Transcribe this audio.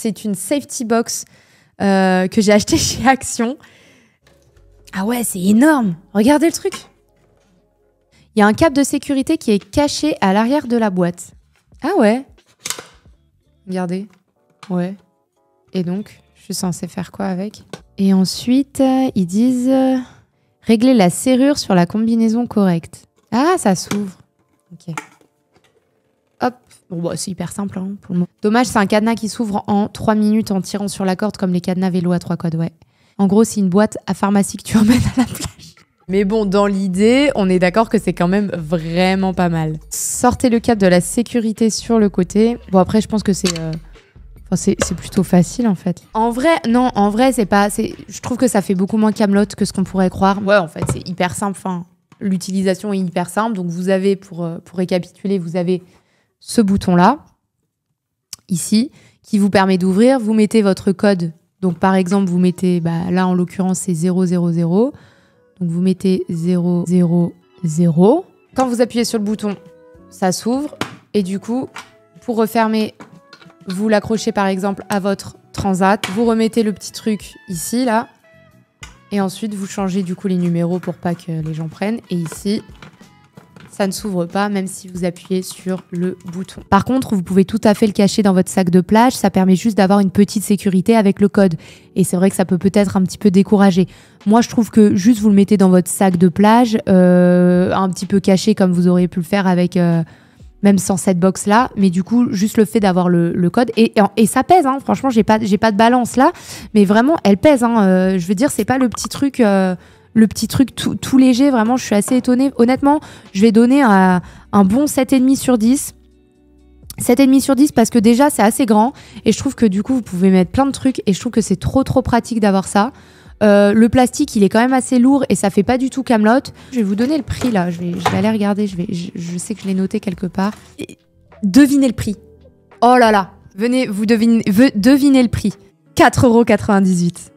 C'est une safety box que j'ai achetée chez Action. Ah ouais, c'est énorme. Regardez le truc. Il y a un câble de sécurité qui est caché à l'arrière de la boîte. Ah ouais. Regardez. Ouais. Et donc, je suis censée faire quoi avec? Et ensuite, ils disent régler la serrure sur la combinaison correcte. Ah, ça s'ouvre. Ok. Hop. Bon, bah, c'est hyper simple hein, pour le moment. Dommage, c'est un cadenas qui s'ouvre en 3 minutes en tirant sur la corde comme les cadenas vélo à 3 cordes, ouais. En gros, c'est une boîte à pharmacie que tu emmènes à la plage. Mais bon, dans l'idée, on est d'accord que c'est quand même vraiment pas mal. Sortez le câble de la sécurité sur le côté. Bon, après, je pense que c'est... Enfin, c'est plutôt facile en fait. En vrai, non, en vrai, c'est pas... Je trouve que ça fait beaucoup moins Kaamelott que ce qu'on pourrait croire. Ouais, en fait, c'est hyper simple. Enfin, l'utilisation est hyper simple. Donc, vous avez, pour récapituler, vous avez ce bouton-là, ici, qui vous permet d'ouvrir. Vous mettez votre code. Donc, par exemple, vous mettez... Bah, là, en l'occurrence, c'est 000. Donc, vous mettez 000. Quand vous appuyez sur le bouton, ça s'ouvre. Et du coup, pour refermer... Vous l'accrochez par exemple à votre transat, vous remettez le petit truc ici, là, et ensuite vous changez du coup les numéros pour pas que les gens prennent. Et ici, ça ne s'ouvre pas même si vous appuyez sur le bouton. Par contre, vous pouvez tout à fait le cacher dans votre sac de plage, ça permet juste d'avoir une petite sécurité avec le code. Et c'est vrai que ça peut peut-être un petit peu décourager. Moi, je trouve que juste vous le mettez dans votre sac de plage, un petit peu caché comme vous auriez pu le faire avec... même sans cette box-là, mais du coup, juste le fait d'avoir le code. Et ça pèse, hein, franchement, j'ai pas de balance là, mais vraiment, elle pèse. Hein, je veux dire, c'est pas le petit truc, tout léger, vraiment, je suis assez étonnée. Honnêtement, je vais donner un bon 7,5 sur 10. 7,5 sur 10 parce que déjà, c'est assez grand et je trouve que du coup, vous pouvez mettre plein de trucs et je trouve que c'est trop pratique d'avoir ça. Le plastique, il est quand même assez lourd et ça fait pas du tout Kaamelott. Je vais vous donner le prix là, je vais aller regarder, je sais que je l'ai noté quelque part. Et devinez le prix. Oh là là, venez, vous devinez le prix. 4,98 €.